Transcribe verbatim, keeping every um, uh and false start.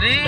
Hari